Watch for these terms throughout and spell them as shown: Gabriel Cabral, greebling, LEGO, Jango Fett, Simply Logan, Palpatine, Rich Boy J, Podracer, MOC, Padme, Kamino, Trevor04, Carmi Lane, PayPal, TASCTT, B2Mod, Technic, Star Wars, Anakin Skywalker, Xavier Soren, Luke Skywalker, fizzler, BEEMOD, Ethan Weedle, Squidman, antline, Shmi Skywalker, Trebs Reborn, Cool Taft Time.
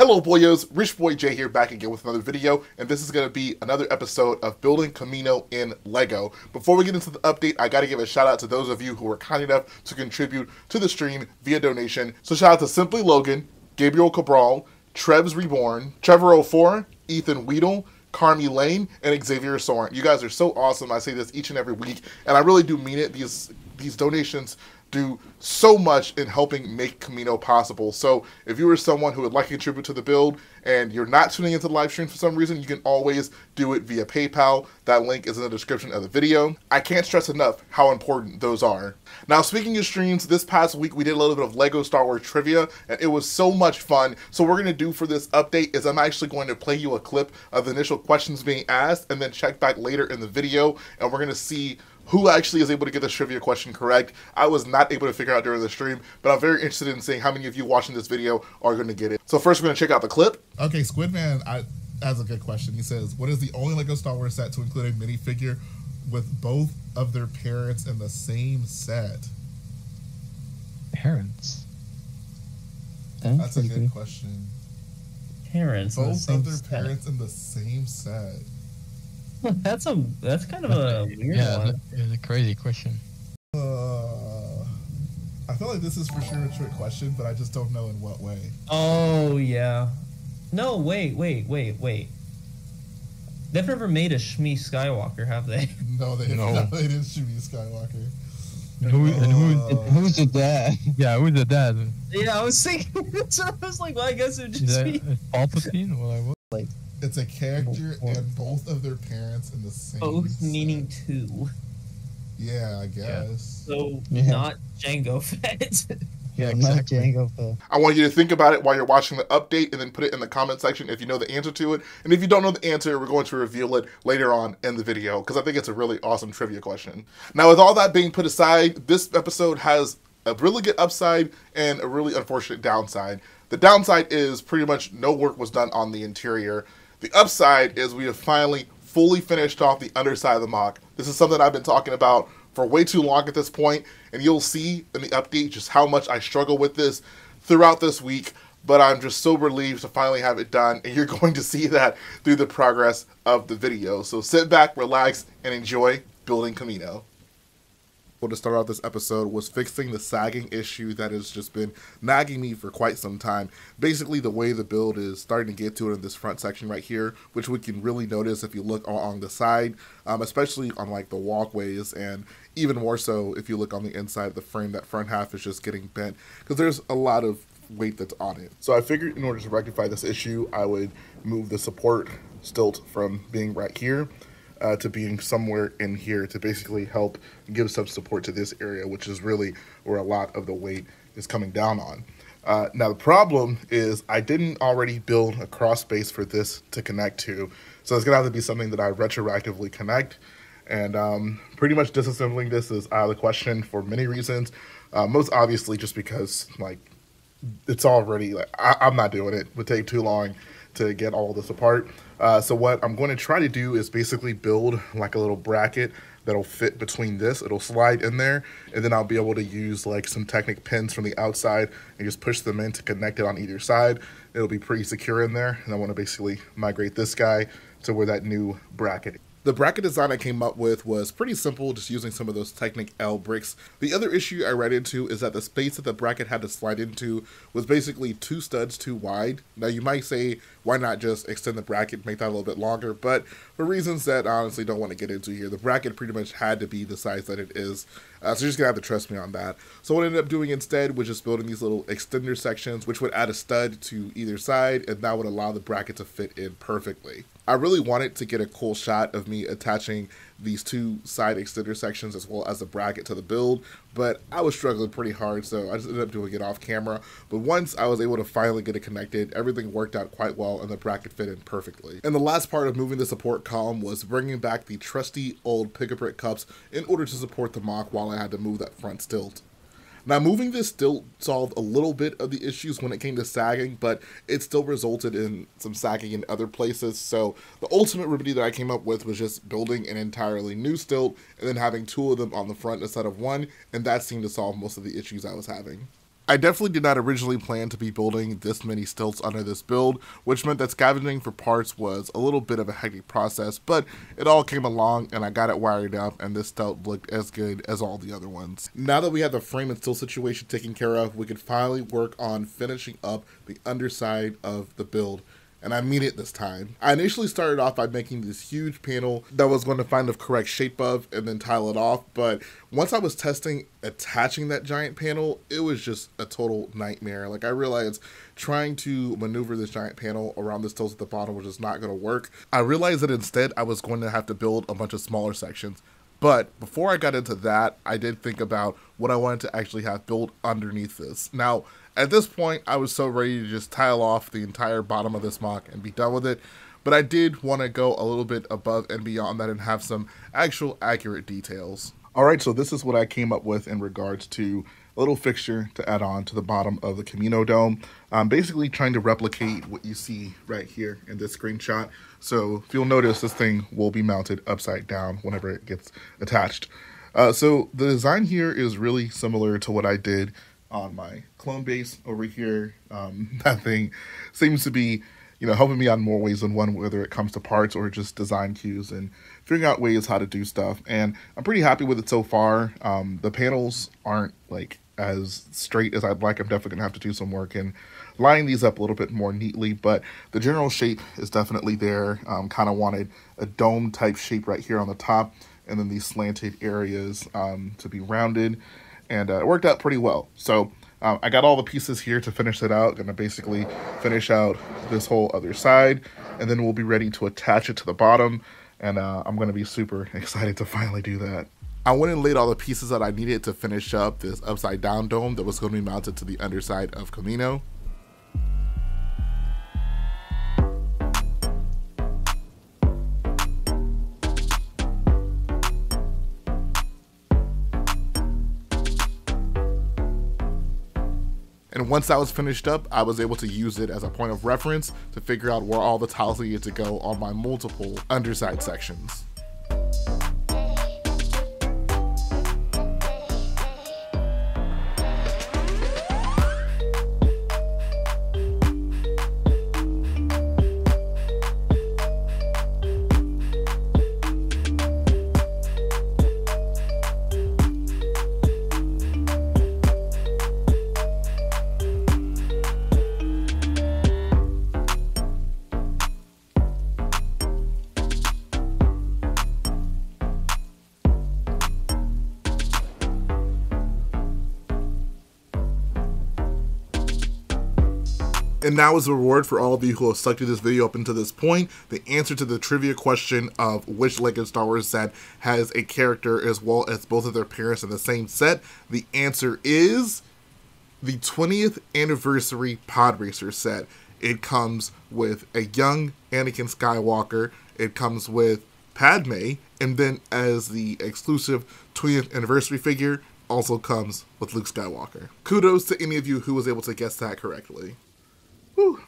Hello boyos, Rich Boy J here back again with another video, and this is going to be another episode of building Kamino in LEGO. Before we get into the update, I got to give a shout out to those of you who were kind enough to contribute to the stream via donation. So shout out to Simply Logan, Gabriel Cabral, Trebs Reborn, Trevor04, Ethan Weedle, Carmi Lane, and Xavier Soren. You guys are so awesome. I say this each and every week, and I really do mean it. These donations do so much in helping make Kamino possible. So if you are someone who would like to contribute to the build and you're not tuning into the live stream for some reason, you can always do it via PayPal. That link is in the description of the video. I can't stress enough how important those are. Now, speaking of streams, this past week we did a little bit of LEGO Star Wars trivia and it was so much fun. So what we're gonna do for this update is I'm actually going to play you a clip of the initial questions being asked and then check back later in the video, and we're gonna see who actually is able to get this trivia question correct. I was not able to figure out during the stream, but I'm very interested in seeing how many of you watching this video are going to get it. So first we're going to check out the clip. Okay, Squidman has a good question. He says, what is the only LEGO Star Wars set to include a minifigure with both of their parents in the same set? Parents? That's a good question. Parents? Both of their parents in the same set. That's kind of a weird one. It's a crazy question. I feel like this is for sure a trick question, but I just don't know in what way. Oh yeah, no, wait. They've never made a Shmi Skywalker, have they? No, they haven't made a Shmi Skywalker. Who's the dad? Yeah, who's the dad? Yeah, I was thinking. So I was like, well, I guess it'd just be Palpatine. Well, I was like. It's a character and both of their parents in the same set. Meaning two. Yeah, I guess. Yeah. So not Jango Fett. Yeah, exactly. Not Jango Fett. I want you to think about it while you're watching the update and then put it in the comment section if you know the answer to it. And if you don't know the answer, we're going to reveal it later on in the video because I think it's a really awesome trivia question. Now, with all that being put aside, this episode has a really good upside and a really unfortunate downside. The downside is pretty much no work was done on the interior. The upside is we have finally fully finished off the underside of the MOC. This is something I've been talking about for way too long at this point, and you'll see in the update just how much I struggle with this throughout this week, but I'm just so relieved to finally have it done, and you're going to see that through the progress of the video. So sit back, relax, and enjoy building Kamino. Well, to start out this episode was fixing the sagging issue that has just been nagging me for quite some time. Basically, the way the build is starting to get to it in this front section right here, which we can really notice if you look on the side, especially on like the walkways, and even more so if you look on the inside of the frame, that front half is just getting bent because there's a lot of weight that's on it. So I figured in order to rectify this issue, I would move the support stilt from being right here to being somewhere in here to basically help give some support to this area, which is really where a lot of the weight is coming down on. Now the problem is I didn't already build a cross space for this to connect to, so it's gonna have to be something that I retroactively connect, and pretty much disassembling this is out of the question for many reasons, most obviously just because like it's already like I'm not doing it. It would take too long to get all this apart. So what I'm going to try to do is basically build like a little bracket that'll fit between this. It'll slide in there, and then I'll be able to use like some Technic pins from the outside and just push them in to connect it on either side. It'll be pretty secure in there, and I want to basically migrate this guy to where that new bracket is. The bracket design I came up with was pretty simple, just using some of those Technic L bricks. The other issue I ran into is that the space that the bracket had to slide into was basically two studs too wide. Now you might say, why not just extend the bracket, make that a little bit longer, but for reasons that I honestly don't want to get into here, the bracket pretty much had to be the size that it is, so you're just going to have to trust me on that. So what I ended up doing instead was just building these little extender sections, which would add a stud to either side, and that would allow the bracket to fit in perfectly. I really wanted to get a cool shot of me attaching these two side extender sections as well as the bracket to the build, but I was struggling pretty hard, so I just ended up doing it off camera. But once I was able to finally get it connected, everything worked out quite well and the bracket fit in perfectly. And the last part of moving the support column was bringing back the trusty old pick-a-brick cups in order to support the MOC while I had to move that front stilt. Now, moving this still solved a little bit of the issues when it came to sagging, but it still resulted in some sagging in other places. So the ultimate remedy that I came up with was just building an entirely new stilt and then having two of them on the front instead of one, and that seemed to solve most of the issues I was having. I definitely did not originally plan to be building this many stilts under this build, which meant that scavenging for parts was a little bit of a hectic process, but it all came along and I got it wired up, and this stilt looked as good as all the other ones. Now that we have the frame and stilt situation taken care of, we can finally work on finishing up the underside of the build. And I mean it this time. I initially started off by making this huge panel that I was going to find the correct shape of and then tile it off, but once I was testing attaching that giant panel, it was just a total nightmare. Like, I realized trying to maneuver this giant panel around this tilt at the bottom was just not going to work. I realized that instead I was going to have to build a bunch of smaller sections. But before I got into that, I did think about what I wanted to actually have built underneath this. Now, at this point, I was so ready to just tile off the entire bottom of this MOC and be done with it. But I did want to go a little bit above and beyond that and have some actual accurate details. All right, so this is what I came up with in regards to a little fixture to add on to the bottom of the Kamino dome. I'm basically trying to replicate what you see right here in this screenshot. So if you'll notice, this thing will be mounted upside down whenever it gets attached. So the design here is really similar to what I did on my clone base over here. That thing seems to be, you know, helping me on more ways than one, whether it comes to parts or just design cues and figuring out ways how to do stuff. And I'm pretty happy with it so far. The panels aren't like as straight as I'd like. I'm definitely gonna have to do some work and line these up a little bit more neatly, but the general shape is definitely there. Kind of wanted a dome type shape right here on the top, and then these slanted areas to be rounded. And it worked out pretty well. So I got all the pieces here to finish it out. Gonna basically finish out this whole other side, and then we'll be ready to attach it to the bottom. And I'm gonna be super excited to finally do that. I went and laid all the pieces that I needed to finish up this upside down dome that was gonna be mounted to the underside of Kamino. And once that was finished up, I was able to use it as a point of reference to figure out where all the tiles needed to go on my multiple underside sections. And now is the reward for all of you who have stuck to this video up until this point. The answer to the trivia question of which Lego Star Wars set has a character as well as both of their parents in the same set. The answer is the 20th anniversary Podracer set. It comes with a young Anakin Skywalker. It comes with Padme. And then as the exclusive 20th anniversary figure, also comes with Luke Skywalker. Kudos to any of you who was able to guess that correctly.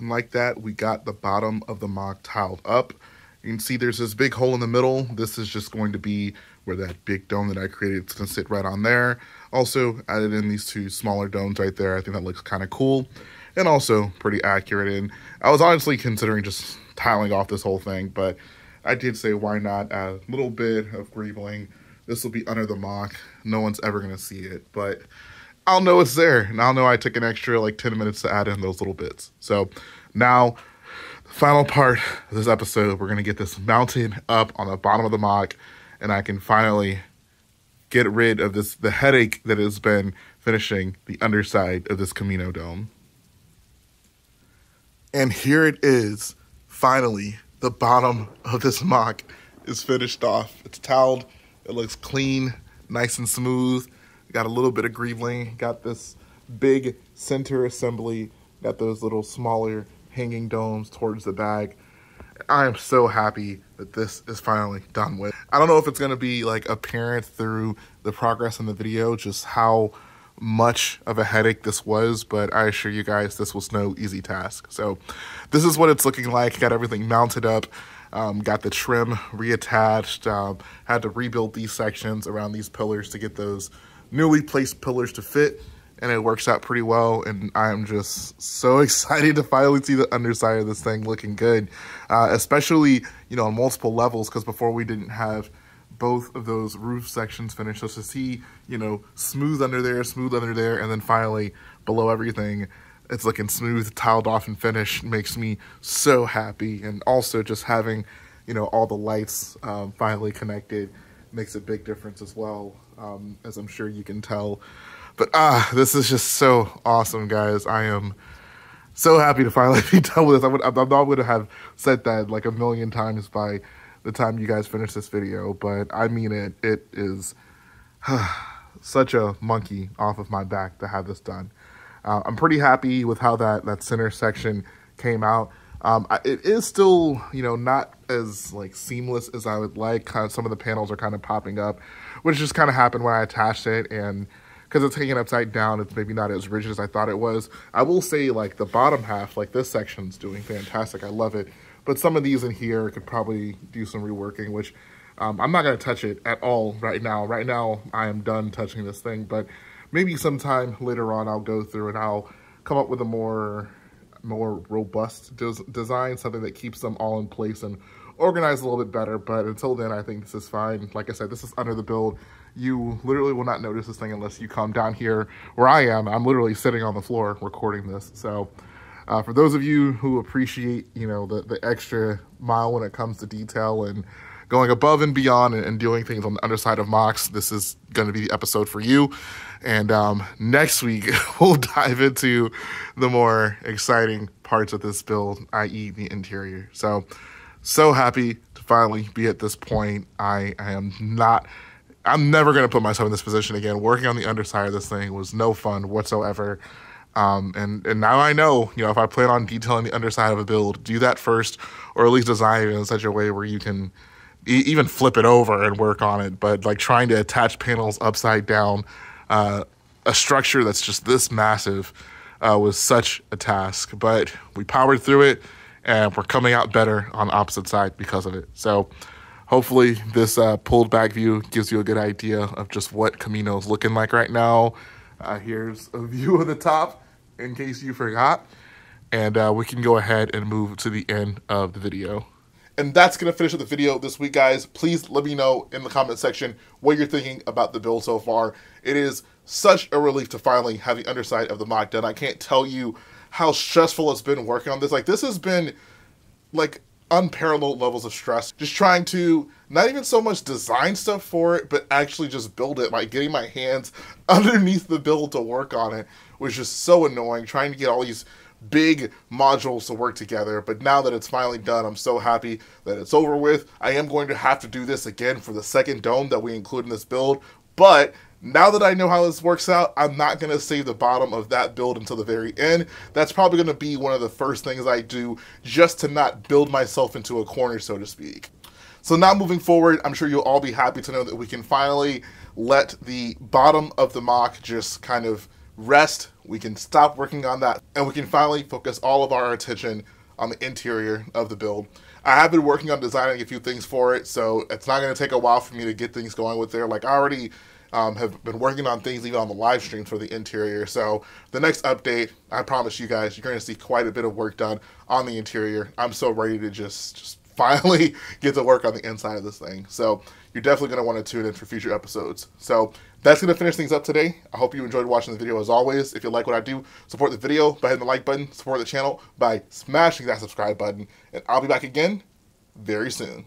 And like that, we got the bottom of the MOC tiled up. You can see there's this big hole in the middle. This is just going to be where that big dome that I created is going to sit right on there. Also, added in these two smaller domes right there. I think that looks kind of cool and also pretty accurate. And I was honestly considering just tiling off this whole thing, but I did say why not add a little bit of greebling. This will be under the MOC. No one's ever going to see it, but I'll know it's there, and I'll know I took an extra like 10 minutes to add in those little bits. So now, the final part of this episode, we're gonna get this mounted up on the bottom of the MOC, and I can finally get rid of the headache that has been finishing the underside of this Kamino dome. And here it is, finally, the bottom of this MOC is finished off. It's tiled, it looks clean, nice and smooth. Got a little bit of greebling, got this big center assembly, got those little smaller hanging domes towards the back. I am so happy that this is finally done with. I don't know if it's going to be like apparent through the progress in the video just how much of a headache this was, but I assure you guys this was no easy task. So this is what it's looking like. Got everything mounted up. Got the trim reattached. Had to rebuild these sections around these pillars to get those newly placed pillars to fit, and it works out pretty well, and I'm just so excited to finally see the underside of this thing looking good, especially, you know, on multiple levels, because before we didn't have both of those roof sections finished, so to see, you know, smooth under there, and then finally below everything, it's looking smooth, tiled off, and finished makes me so happy, and also just having, you know, all the lights finally connected makes a big difference as well, as I'm sure you can tell. But this is just so awesome, guys. I am so happy to finally be done with this. I'm not going to have said that like a million times by the time you guys finish this video, but I mean it. It is such a monkey off of my back to have this done. I'm pretty happy with how that center section came out. It is still, you know, not as like seamless as I would like. Kind of, some of the panels are kind of popping up, which just kind of happened when I attached it, and because it's hanging upside down, it's maybe not as rigid as I thought it was. I will say, like, the bottom half, like, this section's doing fantastic. I love it. But some of these in here could probably do some reworking, which I'm not going to touch it at all right now. Right now, I am done touching this thing. But maybe sometime later on, I'll go through and I'll come up with a more robust design, something that keeps them all in place and organized a little bit better. But until then, I think this is fine. Like I said, this is under the build. You literally will not notice this thing unless you come down here where I am. I'm literally sitting on the floor recording this. So for those of you who appreciate, you know, the extra mile when it comes to detail and going above and beyond and doing things on the underside of MOCs, this is going to be the episode for you. And next week, we'll dive into the more exciting parts of this build, i.e. the interior. So happy to finally be at this point. I'm never going to put myself in this position again. Working on the underside of this thing was no fun whatsoever. And now I know, you know, if I plan on detailing the underside of a build, do that first, or at least design it in such a way where you can even flip it over and work on it. But, like, trying to attach panels upside down, a structure that's just this massive was such a task. But we powered through it, and we're coming out better on the opposite side because of it. So hopefully this pulled back view gives you a good idea of just what Kamino is looking like right now. Here's a view of the top in case you forgot. And we can go ahead and move to the end of the video. And that's going to finish up the video this week, guys. Please let me know in the comment section what you're thinking about the build so far. It is such a relief to finally have the underside of the mock done. I can't tell you how stressful it's been working on this. Like, this has been, like, unparalleled levels of stress, just trying to not even so much design stuff for it, but actually just build it. Like, getting my hands underneath the build to work on it was just so annoying, trying to get all these big modules to work together. But now that it's finally done, I'm so happy that it's over with. I am going to have to do this again for the second dome that we include in this build, but now that I know how this works out, I'm not going to save the bottom of that build until the very end. That's probably going to be one of the first things I do, just to not build myself into a corner, so to speak. So now moving forward, I'm sure you'll all be happy to know that we can finally let the bottom of the mock just kind of rest. We can stop working on that, and we can finally focus all of our attention on the interior of the build. I have been working on designing a few things for it, so it's not going to take a while for me to get things going with there. Like, I already have been working on things even on the live stream for the interior. So the next update, I promise you guys, you're going to see quite a bit of work done on the interior. I'm so ready to just finally get to work on the inside of this thing. So you're definitely going to want to tune in for future episodes. So that's going to finish things up today. I hope you enjoyed watching the video as always. If you like what I do, support the video by hitting the like button, support the channel by smashing that subscribe button, and I'll be back again very soon.